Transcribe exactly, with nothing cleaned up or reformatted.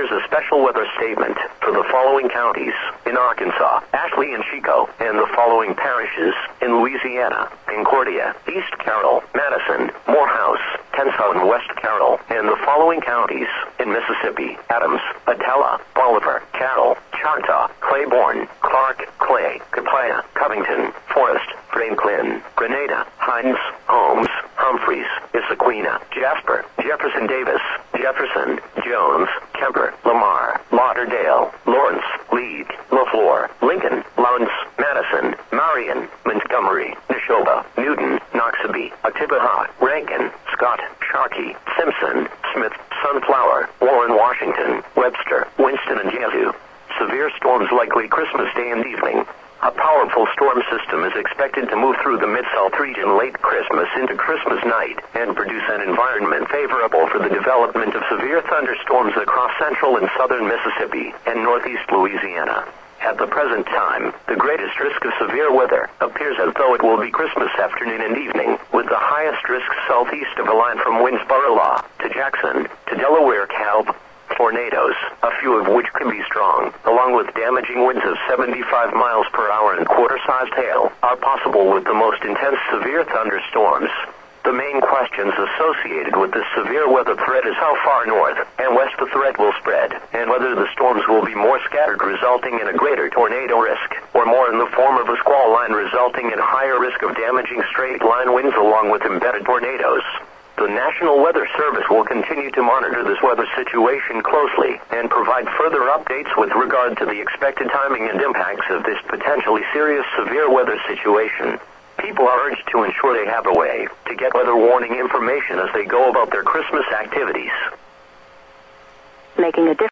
here's a special weather statement for the following counties in Arkansas, Ashley and Chico, and the following parishes in Louisiana: Concordia, East Carroll, Madison, Morehouse, Kennesaw, and West Carroll, and the following counties in Mississippi: Adams, Atala, Bolivar, Carroll, Choctaw, Claiborne, Clark, Clay, Caplia, Covington, Forrest, Franklin, Grenada, Hines, Holmes, Humphreys, Issaquena, Jasper, Jefferson Davis, Jefferson, Jones, Kemper, Lamar, Lauderdale, Lawrence, League, LaFleur, Lincoln, Lowndes, Madison, Marion, Montgomery, Neshoba, Newton, Noxubee, Oktibbeha, Rankin, Scott, Sharkey, Simpson, Smith, Sunflower, Warren, Washington, Webster, Winston, and Yazoo. Severe storms likely Christmas Day and evening. A powerful storm system is expected to move through the Mid-South region late Christmas into Christmas night and produce an environment favorable for the development of severe thunderstorms across central and southern Mississippi and northeast Louisiana. At the present time, the greatest risk of severe weather appears as though it will be Christmas afternoon and evening, with the highest risk southeast of a line from Winsboro to Jackson to Delaware. Calb tornadoes, a few of which can be strong, along with damaging winds of seventy-five miles per hour and quarter-sized hail, are possible with the most intense severe thunderstorms. The main questions associated with this severe weather threat is how far north and west the threat will spread, and whether the storms will be more scattered, resulting in a greater tornado risk, or more in the form of a squall line, resulting in higher risk of damaging straight-line winds along with embedded tornadoes. The National Weather Service will continue to monitor this weather situation closely and provide further updates with regard to the expected timing and impacts of this potentially serious severe weather situation. People are urged to ensure they have a way to get weather warning information as they go about their Christmas activities. Making a difference.